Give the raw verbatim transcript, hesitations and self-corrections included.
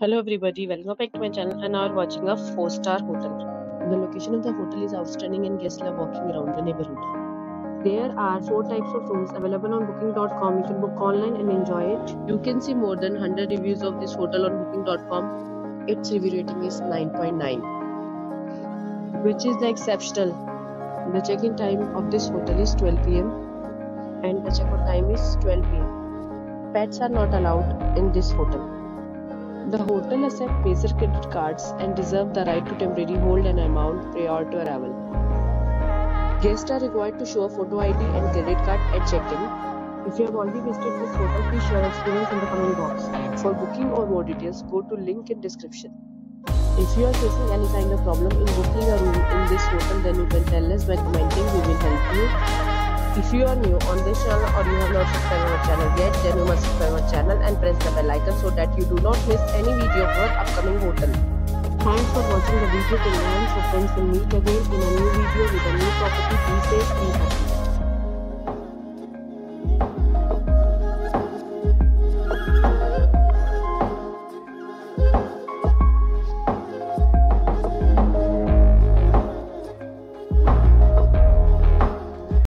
Hello everybody, welcome back to my channel and are watching a four star hotel. The location of the hotel is outstanding and guests love walking around the neighborhood. There are four types of rooms available on booking dot com. You can book online and enjoy it. You can see more than one hundred reviews of this hotel on booking dot com. Its review rating is nine point nine, which is the exceptional. The check-in time of this hotel is twelve p m and the check-out time is twelve p m Pets are not allowed in this hotel. The hotel accepts Pacer credit cards and reserves the right to temporarily hold an amount prior to arrival. Guests are required to show a photo I D and credit card at check-in. If you have already visited this hotel, please share your experience in the comment box. For booking or more details, go to link in description. If you are facing any kind of problem in booking a room in this hotel, then you can tell us by commenting, we will help you. If you are new on this channel or you have not subscribed our channel yet, then you must subscribe our channel and press the bell icon so that you do not miss any video of our upcoming hotel. Thanks for watching the video till now. So friends, will meet again in a new video with a new property. Be safe, be happy.